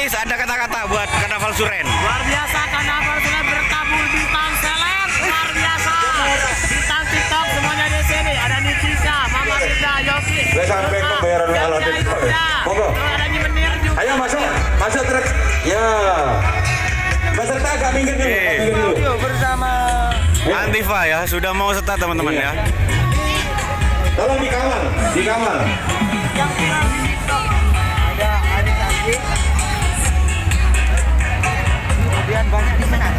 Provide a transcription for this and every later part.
Haris, ada kata-kata buat Karnaval Suren. Luar biasa, Karnaval Suren bertabur bintang seleb, luar biasa. Bintang TikTok semuanya di sini. Ada Nikisha, Mama Firda, Yogi. Ada Nyemenir juga. Ayo masuk, masuk truk. Ya. Peserta agak minggir dulu. Bersama Antiva ya, sudah mau serta teman-teman ya. Tolong dikawal, dikawal. Yang viral di TikTok ada adik-adik, kemudian banyak di sana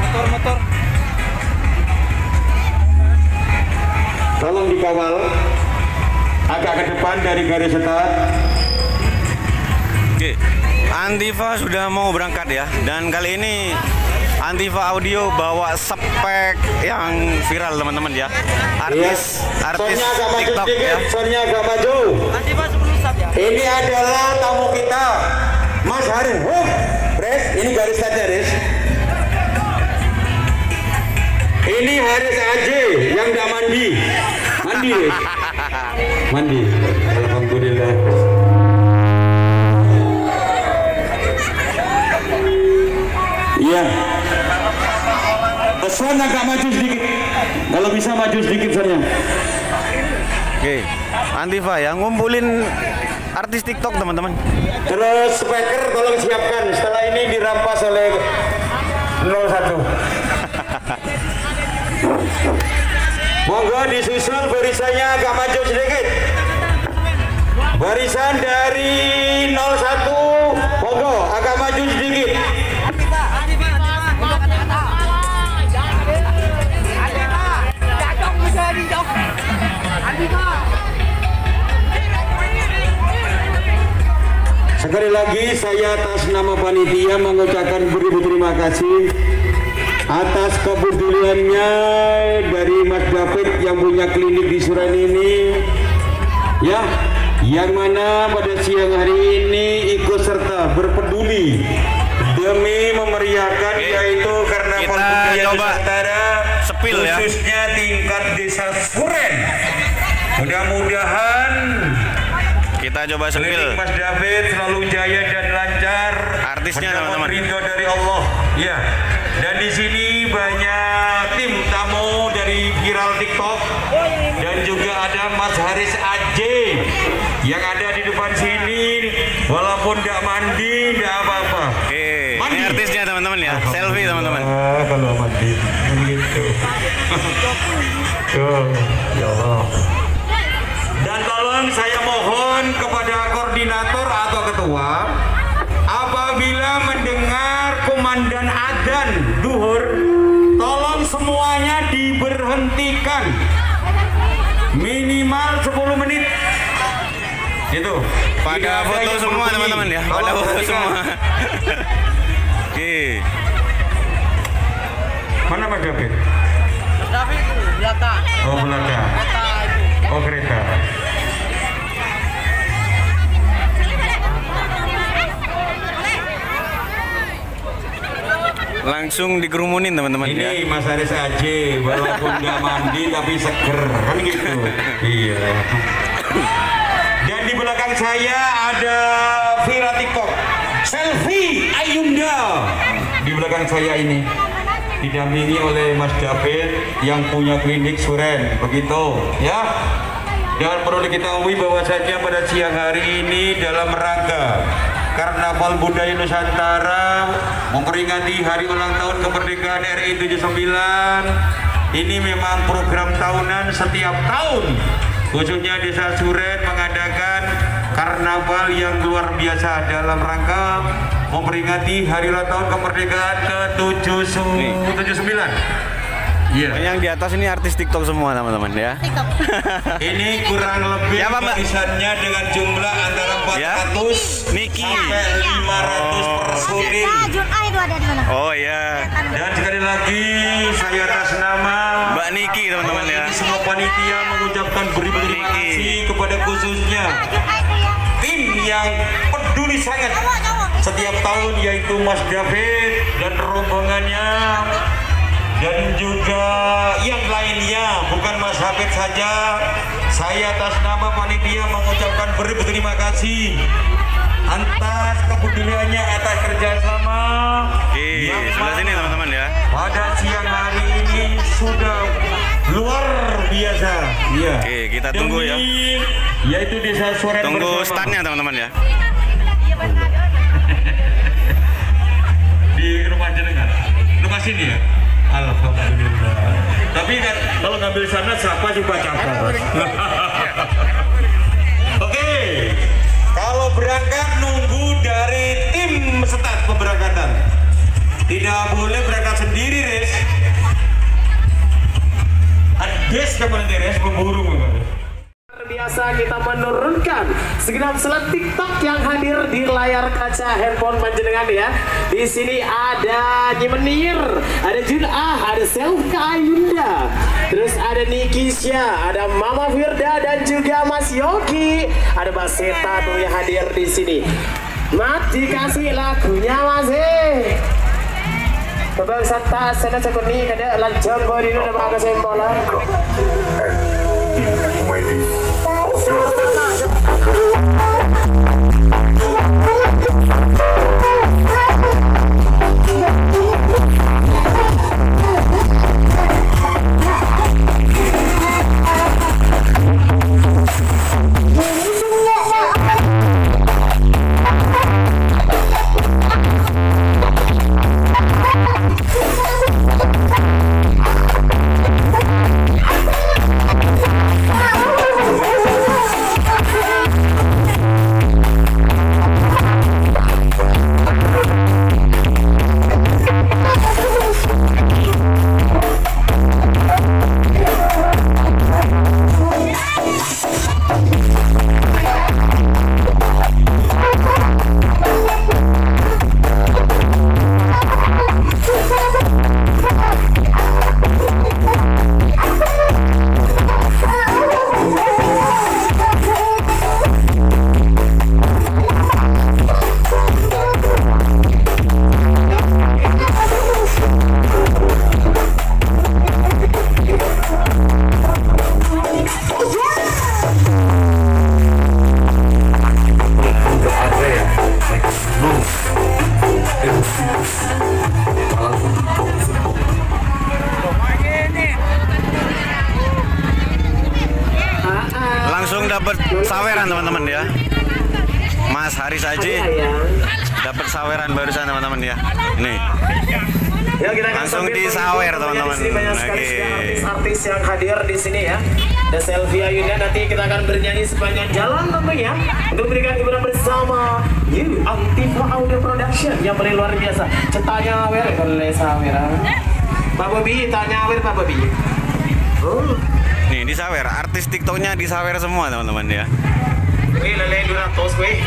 motor-motor. Tolong dikawal agak ke depan dari garis start. Oke, Antiva sudah mau berangkat ya, dan kali ini Antiva Audio bawa spek yang viral teman-teman ya. Artis TikTok ya. Soalnya agak maju. Antiva sebelum start ya. Ini adalah tamu kita, Mas Haris. Pres, ini garis saja, Haris. Ini Haris aja yang tidak mandi. Mandi. Mandi. Alhamdulillah. Iya. Son agak maju sedikit, kalau bisa maju sedikit soalnya. Oke, Antiva yang ngumpulin artis TikTok teman-teman. Terus speaker tolong siapkan, setelah ini dirampas oleh 01. Monggo disusul barisannya agak maju sedikit. Barisan dari 01, monggo agak maju sedikit. Sekali lagi saya atas nama panitia mengucapkan beribu terima kasih atas kepeduliannya dari Mas David yang punya klinik di Suren ini ya, yang mana pada siang hari ini ikut serta berpeduli demi memeriahkan yaitu Karnaval Nusantara khususnya ya, tingkat desa Suren. Mudah-mudahan kita coba sepil. Mas David selalu jaya dan lancar. Artisnya teman-teman. Ridho dari Allah. Ya. Dan di sini banyak tim tamu dari viral TikTok dan juga ada Mas Haris AJ yang ada di depan sini walaupun tidak mandi tidak apa-apa. Oke. Mandi. Ini artisnya teman-teman ya. Selfie teman-teman. Kalau mandi gitu. Ya Allah. Dan tolong saya mohon kepada koordinator atau ketua apabila mendengar komandan adzan duhur tolong semuanya diberhentikan minimal 10 menit itu pada foto semua teman-teman ya, pada foto semua. Oke, mana Pak David? David belakang. Oh belakang. Oh kereta. Langsung dikerumunin teman-teman. Ini ya. Mas Haris Aji walaupun nggak mandi tapi seger kan gitu. Iya. Dan di belakang saya ada Fira Tikok, Selfka Ayunda. Di belakang saya ini didampingi oleh Mas David yang punya klinik Suren, begitu ya. Dan perlu diketahui bahwasannya pada siang hari ini dalam rangka Karnaval Budaya Nusantara memperingati hari ulang tahun kemerdekaan RI 79 ini memang program tahunan setiap tahun khususnya desa Suren mengadakan karnaval yang luar biasa dalam rangka memperingati hari ulang tahun kemerdekaan ke-79. Iya. Yeah. Yang di atas ini artis TikTok semua teman-teman ya. TikTok. Ini kurang lebih ya, barisannya dengan jumlah antara 400 Niki sampai 500 personil. Jun'ah itu ada di mana? Oh iya. Dan sekali lagi saya atas nama Mbak Niki teman-teman ya. Semua panitia mengucapkan beribu terima kasih kepada khususnya tim yang peduli sangat setiap tahun yaitu Mas David dan rombongannya. Dan juga yang lainnya, bukan Mas David saja. Saya atas nama panitia mengucapkan beribu terima kasih. berterima kasih atas kepeduliannya, atas kerjasama di sebelah sini teman-teman ya. Pada siang hari ini sudah luar biasa. Iya. Oke, kita tunggu ya. Yaitu desa Suren. Tunggu startnya teman-teman ya. Di rumah jenengan, rumah sini ya. Alhamdulillah. Tapi kan kalau ngambil sana siapa juga capek. Oke. Kalau berangkat nunggu dari tim staf pemberangkatan. Tidak boleh berangkat sendiri, Res. Ades kemarin Res pemburu biasa kita menurunkan segenap slide TikTok yang hadir di layar kaca handphone panjenengan ya. Di sini ada Nyemenir, ada Jun'ah, ada Selfka Ayunda, terus ada Nikisha, ada Mama Firda dan juga Mas Yogi, ada Mas Seta tuh yang hadir di sini. Mat dikasih lagunya Mas Bapak Seta sana cekut nih kada lanjut bodi udah bakal sempola. Langsung dapat saweran teman-teman ya. Mas Haris aja dapat saweran barusan teman-teman ya. Nih. Langsung disawer teman-teman. Artis yang hadir di sini ya. Dan Selfie Ayunda nanti kita akan bernyanyi sepanjang jalan tentunya untuk memberikan hiburan bersama you Antiva Audio Production yang paling luar biasa. Cetanya wer boleh saweran. Pak Bobi tanya wer Pak Bobi. Nih disawer, artis TikToknya disawer semua teman-teman ya. Ini lele 200 weh.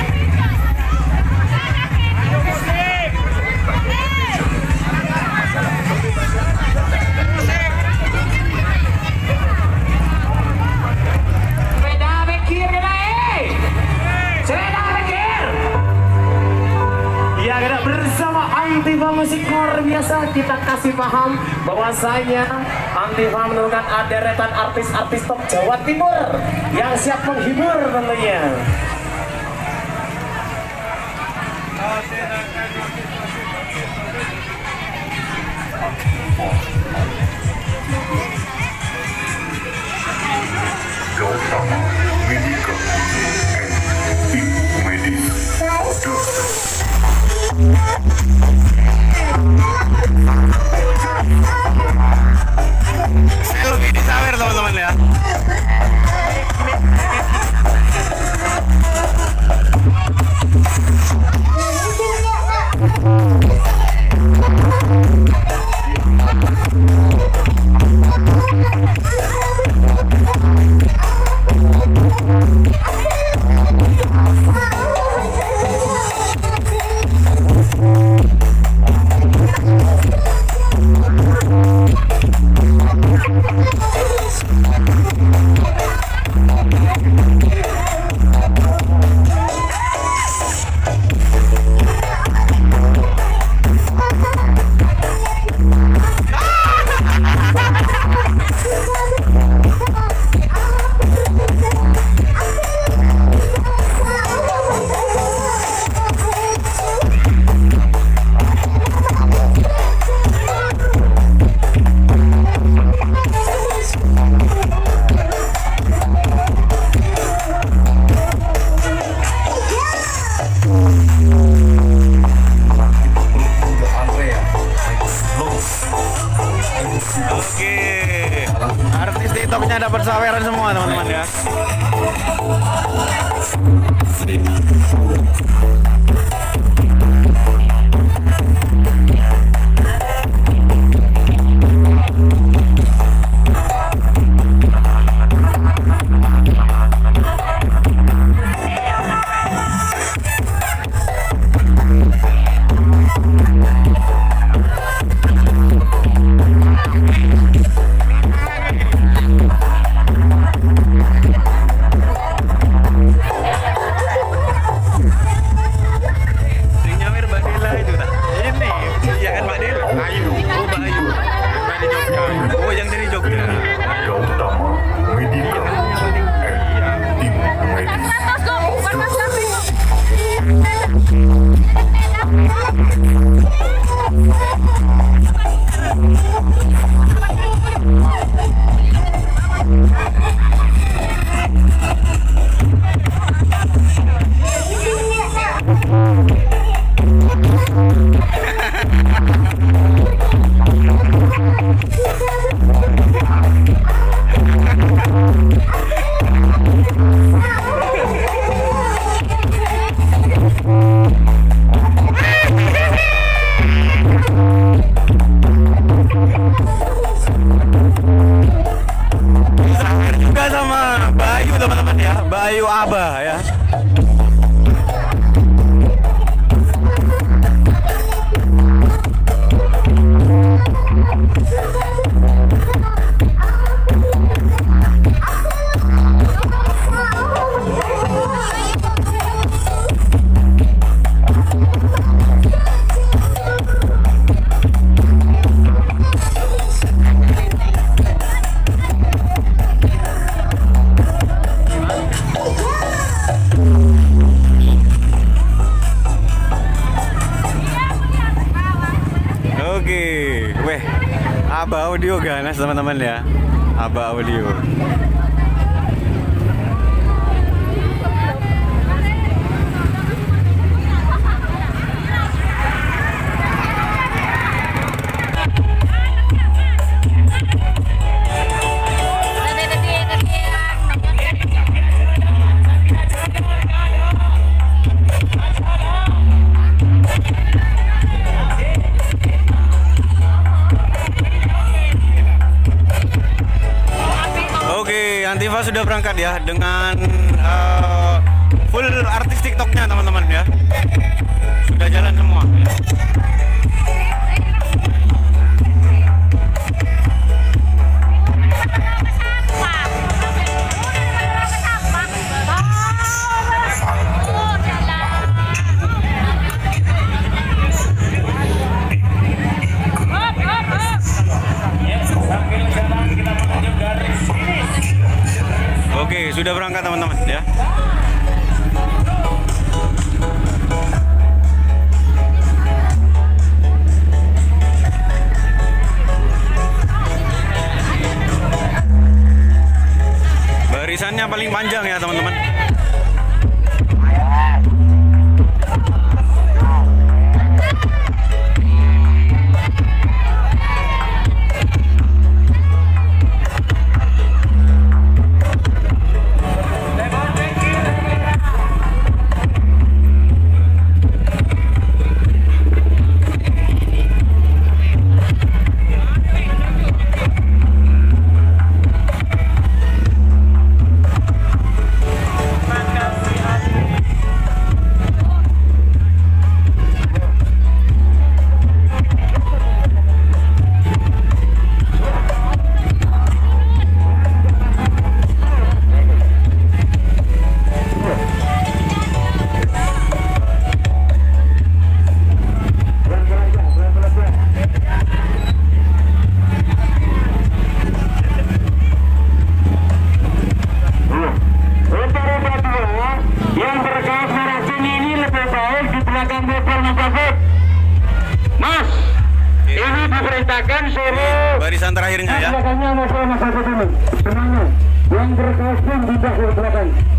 Antiva musik luar biasa, kita kasih paham bahwasanya Antiva menurunkan deretan artis-artis top Jawa Timur yang siap menghibur tentunya. Saya lebih disawer teman-teman ya. Antiva Audio ganas teman-teman ya, Antiva Audio. Antiva sudah berangkat ya dengan full artis TikToknya teman-teman ya, sudah jalan semua. Oke, sudah berangkat teman-teman ya. Barisannya paling panjang ya teman-teman. Barisan terakhirnya ya. Belakangnya Mas Haris dulu. Semuanya. Yang berkostum di belakang.